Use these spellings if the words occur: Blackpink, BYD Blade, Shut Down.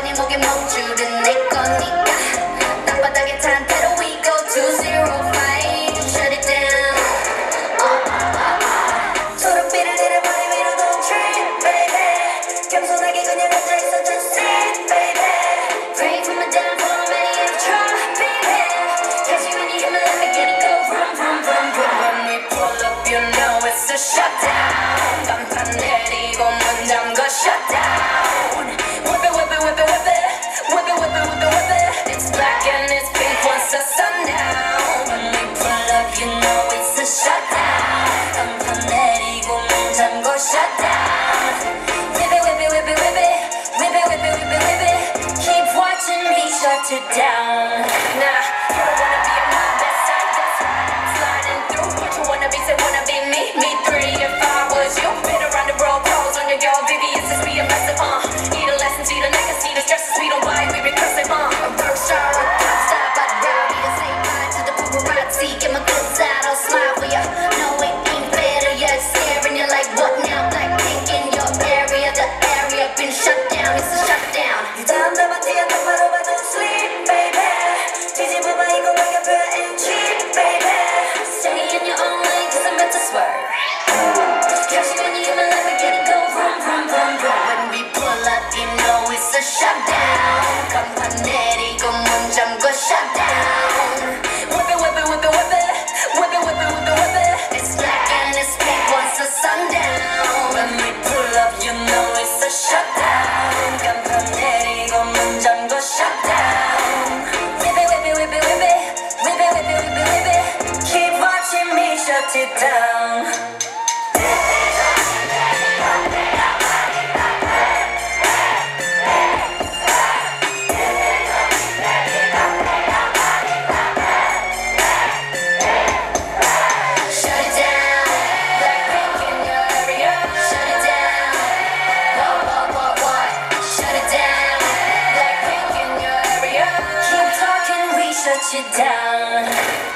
발이 목에 멈추는 내 거니까 땅바닥에 탄 대로 we go to zero fight shut it down 초록빛을 내려 머리 위로 don't trip baby 겸손하게 그냥 앉아있어 just sit baby pray for my downfall many have tried baby cause you when you hit my lap I get it go vroom vroom vroom vroom when we pull up you know it's a shut down 깜판 내리고 문 잠궈 shut down It's black and it's pink once the sun down When we pull up you know it's a shut down 깜판 내리고 문 잠궈 shut down Whip it, whip it, whip it, whip it Whip it, whip it, whip it, whip it Keep watching me shut it down Nah, you don't wanna be on my best side Sliding through what you wanna be, say wanna be me Me three if I was you Been around the road, calls on your girl Baby, it's just me and myself, Need a lesson, see the neck and see the stresses We don't buy, we request like mom Get my good side, I'll smile for ya No, it ain't better, yeah, it's staring You're like, what now? Blackpink in your area The area been shut down, it's a shutdown You down, down, down, down, but don't sleep, baby 뒤집어 봐, 이거 왜 곁에 and cheap, baby Stay in your own lane, cause I'm about to swerve Catch you when you hit my lap, I get it go Vroom, vroom, vroom, vroom When we pull up, you know it's a shutdown 깜판 내리고 문 잠궈 shutdown Sundown When we pull up you know it's a shutdown 깜판 내리고 문 잠궈 shutdown Whip it, whip it, whip it, whip it Whip it, whip it, whip it, whip it Keep watching me shut it down Shut you down